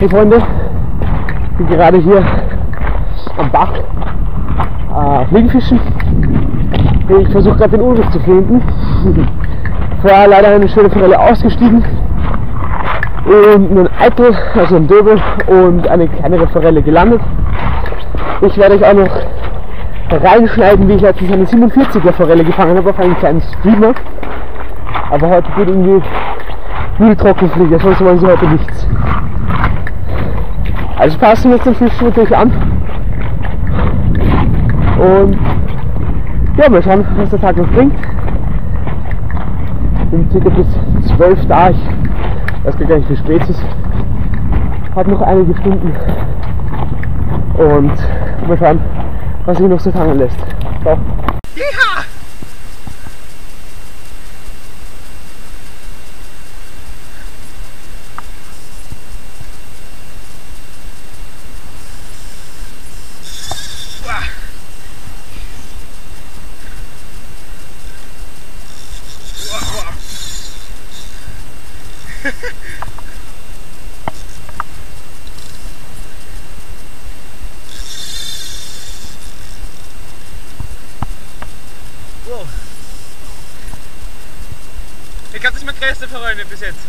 Hey Freunde, ich bin gerade hier am Bach Fliegenfischen. Ich versuche gerade den Ursprung zu finden. Es war leider eine schöne Forelle ausgestiegen und ein Aitel, also ein Döbel und eine kleinere Forelle gelandet. Ich werde euch auch noch reinschneiden, wie ich letztens eine 47er Forelle gefangen habe auf einen kleinen Streamer. Aber heute geht irgendwie nur die Trockenfliege, sonst wollen sie heute nichts. Also passen wir jetzt den Fischen natürlich an und ja, mal schauen, was der Tag noch bringt. Ich bin circa bis 12 da, ich weiß gar nicht wie spät es ist, hat noch einige Stunden und mal schauen, was sich noch so fangen lässt. Ciao. Ja. Wow. Ich glaube, das ist meine größte Forelle bis jetzt.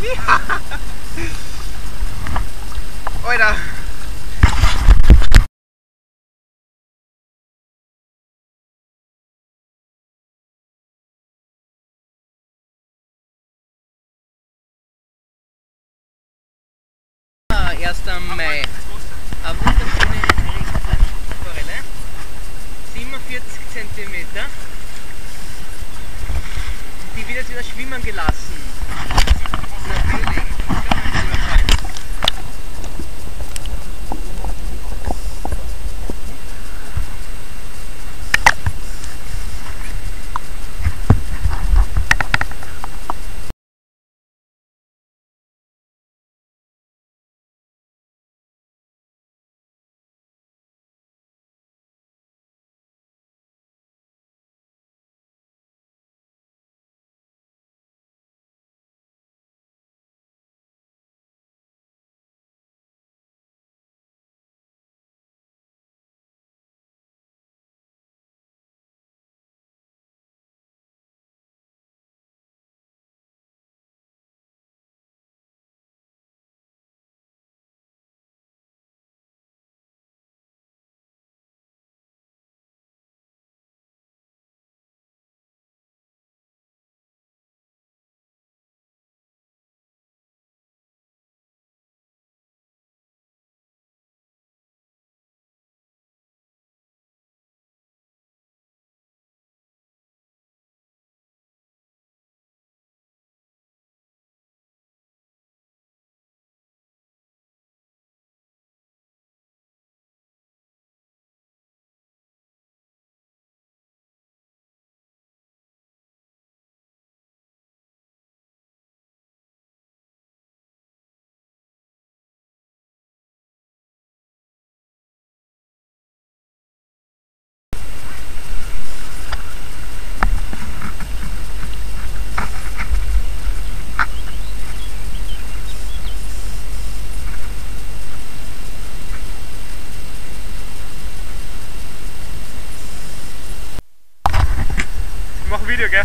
Ja. Alter. Ah, 1. Mai. Eine wunderschöne sie das schwimmen gelassen. Natürlich. Video, gell?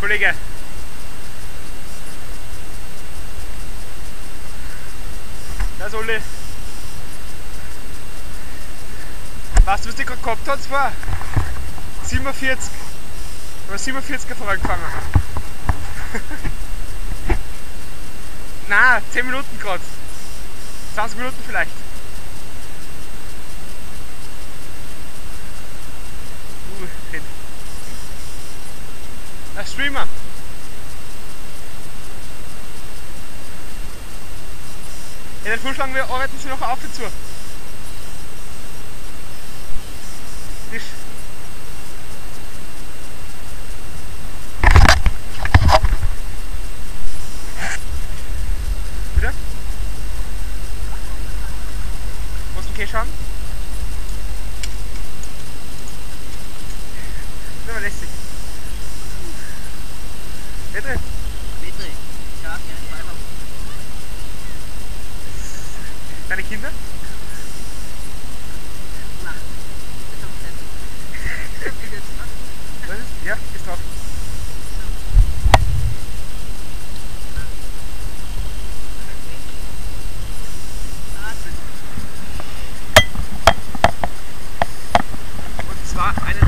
Kollege. Das Olli. Weißt du, was die gerade gehabt hat? 47. Oder 47er Forelle gefangen. Nein, 10 Minuten gerade. 20 Minuten vielleicht. Ein Streamer. In den Vorschlag arbeiten sie noch auf dazu. Fisch. Bitte? Muss man Cash haben? Das war lästig. Bitte? Bitte. Ja, gerne weiter. Deine Kinder? Nein. Ich hab die jetzt drauf. Was ist? Ja, ist drauf. Und zwar einen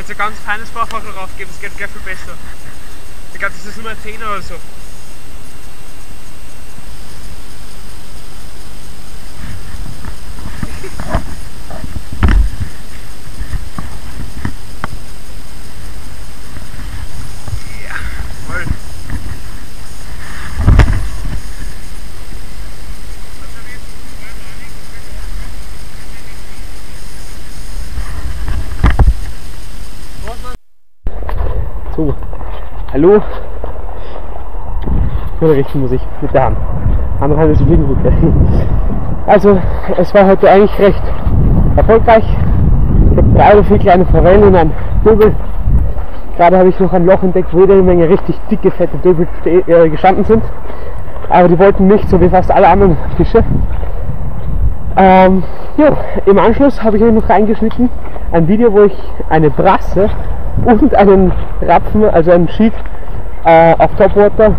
Jetzt ein ganz feines Fachfach raufgeben, es geht gleich viel besser. Ich glaube, das ist Nummer 10 oder so. Hallo, ich unterrichten muss ich mit der Hand. Andere Hand ist die Fliegenrücke. Also, es war heute eigentlich recht erfolgreich. Ich habe 3 oder 4 kleine Forellen und ein Döbel. Gerade habe ich noch ein Loch entdeckt, wo jede Menge richtig dicke, fette Döbel gestanden sind. Aber die wollten nicht, so wie fast alle anderen Fische. Jo, im Anschluss habe ich noch reingeschnitten ein Video, wo ich eine Brasse und einen Rapfen, also einen Sheet, auf Topwater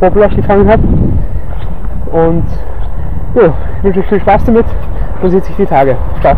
Poplach gefangen habe. Und ja, ich wünsche euch viel Spaß damit und seht sich die Tage. Ciao.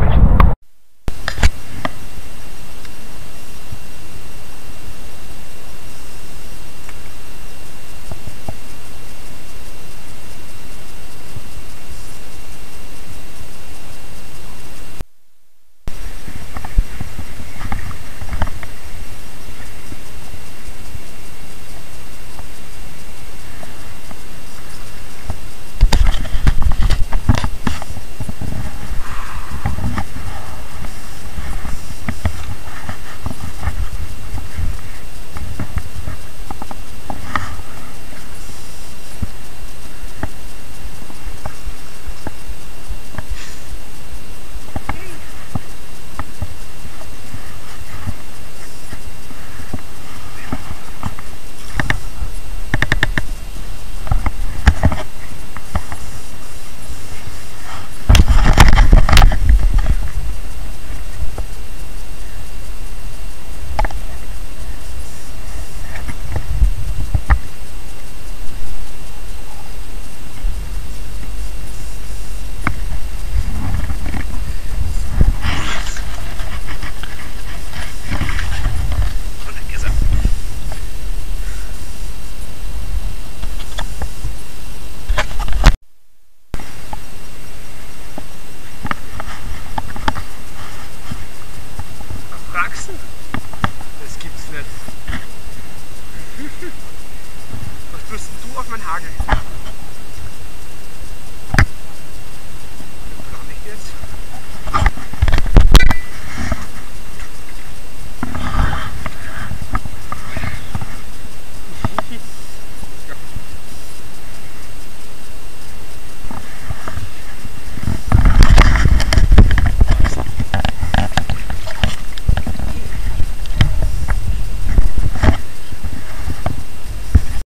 Auf meinen Hagel.